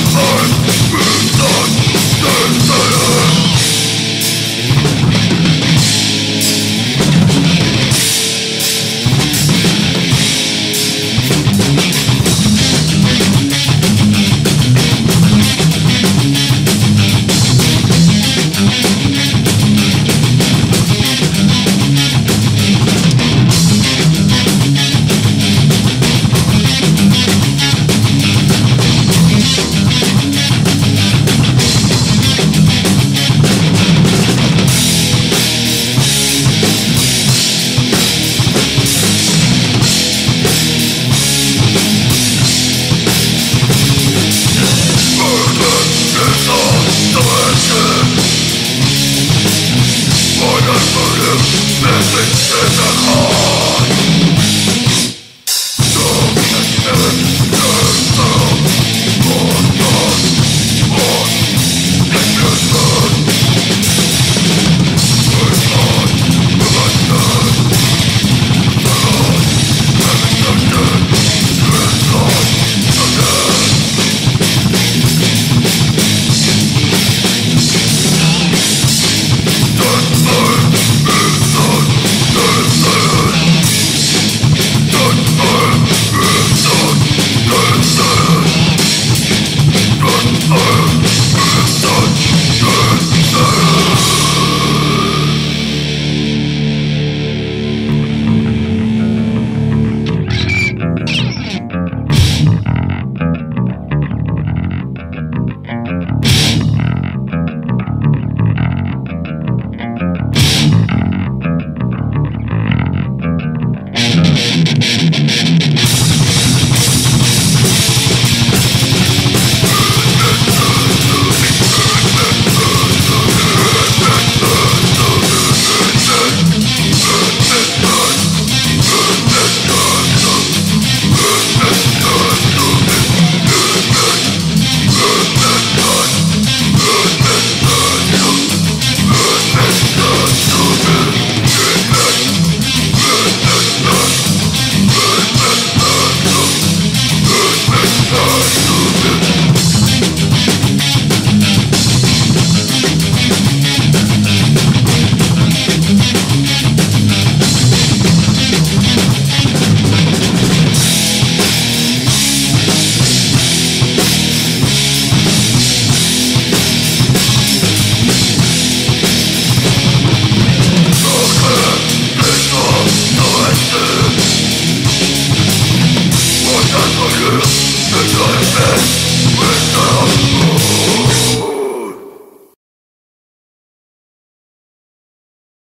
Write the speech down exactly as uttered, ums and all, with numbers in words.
With the